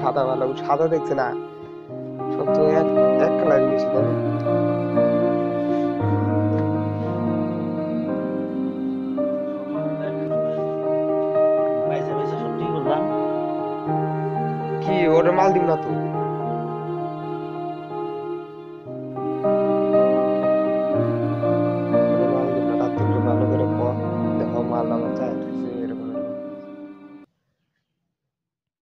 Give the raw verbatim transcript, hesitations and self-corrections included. সাদা ভালো সাদা দেখছে না সব তো এক এক কালার বেশি করে কি ওর মাল দিন না তো